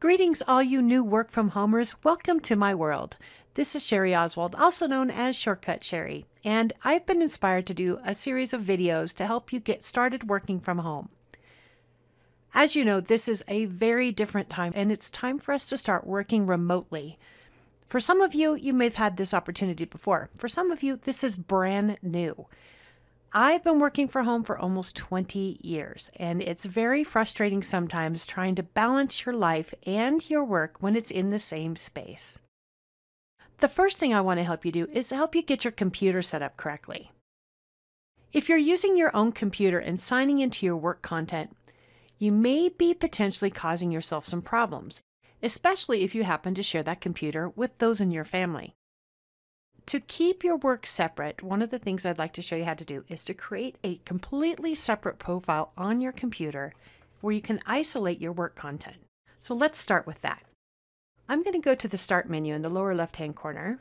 Greetings, all you new work from homers. Welcome to my world. This is Shari Oswald, also known as Shortcut Shari, and I've been inspired to do a series of videos to help you get started working from home. As you know, this is a very different time, and it's time for us to start working remotely. For some of you, you may have had this opportunity before. For some of you, this is brand new. I've been working from home for almost 20 years, and it's very frustrating sometimes trying to balance your life and your work when it's in the same space. The first thing I want to help you do is help you get your computer set up correctly. If you're using your own computer and signing into your work content, you may be potentially causing yourself some problems, especially if you happen to share that computer with those in your family. To keep your work separate, one of the things I'd like to show you how to do is to create a completely separate profile on your computer where you can isolate your work content. So let's start with that. I'm going to go to the Start menu in the lower left-hand corner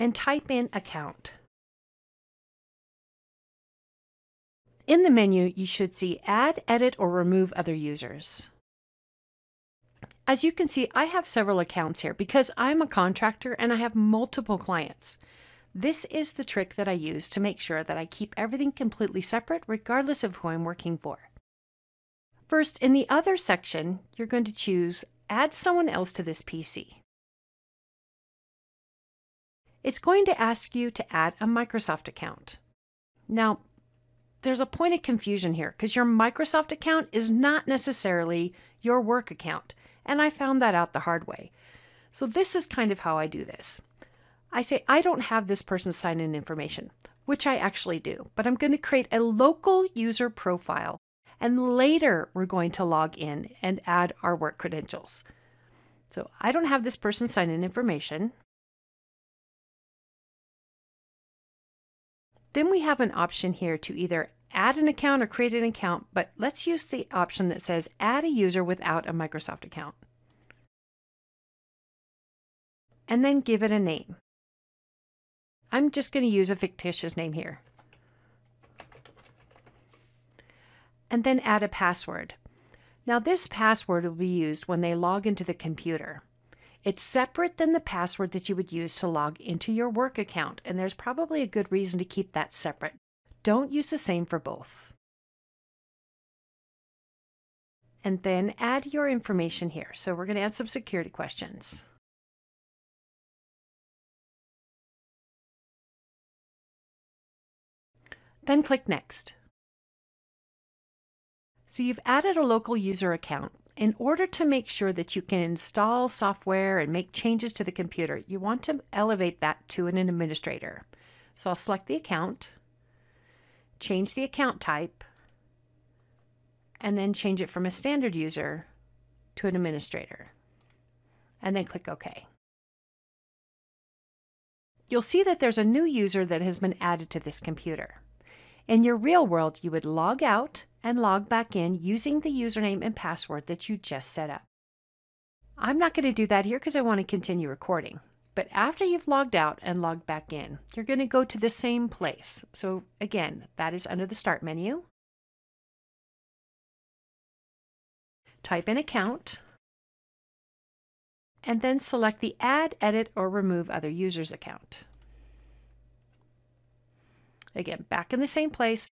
and type in Account. In the menu, you should see Add, Edit, or Remove Other Users. As you can see, I have several accounts here because I'm a contractor and I have multiple clients. This is the trick that I use to make sure that I keep everything completely separate regardless of who I'm working for. First, in the Other section, you're going to choose Add Someone Else to This PC. It's going to ask you to add a Microsoft account. Now, there's a point of confusion here because your Microsoft account is not necessarily your work account. And I found that out the hard way. So this is kind of how I do this. I say, I don't have this person's sign-in information, which I actually do, but I'm going to create a local user profile. And later we're going to log in and add our work credentials. So I don't have this person's sign-in information. Then we have an option here to either add an account or create an account, but let's use the option that says add a user without a Microsoft account. And then give it a name. I'm just going to use a fictitious name here. And then add a password. Now this password will be used when they log into the computer. It's separate than the password that you would use to log into your work account, and there's probably a good reason to keep that separate. Don't use the same for both. And then add your information here. So we're going to add some security questions. Then click Next. So you've added a local user account. In order to make sure that you can install software and make changes to the computer, you want to elevate that to an administrator. So I'll select the account, change the account type, and then change it from a standard user to an administrator, and then click OK. You'll see that there's a new user that has been added to this computer. In your real world, you would log out and log back in using the username and password that you just set up. I'm not going to do that here because I want to continue recording. But after you've logged out and logged back in, you're going to go to the same place. So again, that is under the Start menu. Type in Account, and then select the Add, Edit, or Remove Other Users account. Again, back in the same place.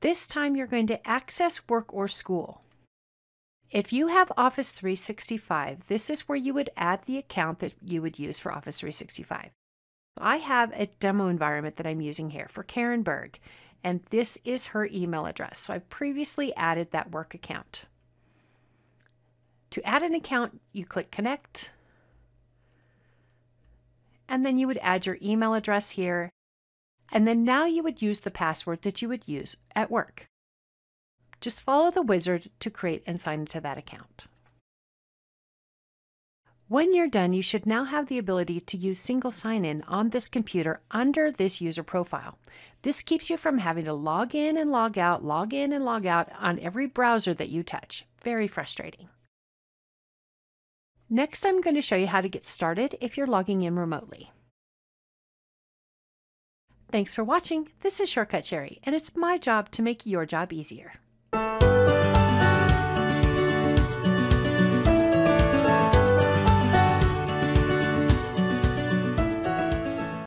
This time you're going to access work or school. If you have Office 365, this is where you would add the account that you would use for Office 365. I have a demo environment that I'm using here for Karen Berg, and this is her email address. So I've previously added that work account. To add an account, you click Connect, and then you would add your email address here, and then now you would use the password that you would use at work. Just follow the wizard to create and sign into that account. When you're done, you should now have the ability to use single sign-in on this computer under this user profile. This keeps you from having to log in and log out, log in and log out on every browser that you touch. Very frustrating. Next, I'm going to show you how to get started if you're logging in remotely. Thanks for watching. This is Shortcut Shari, and it's my job to make your job easier.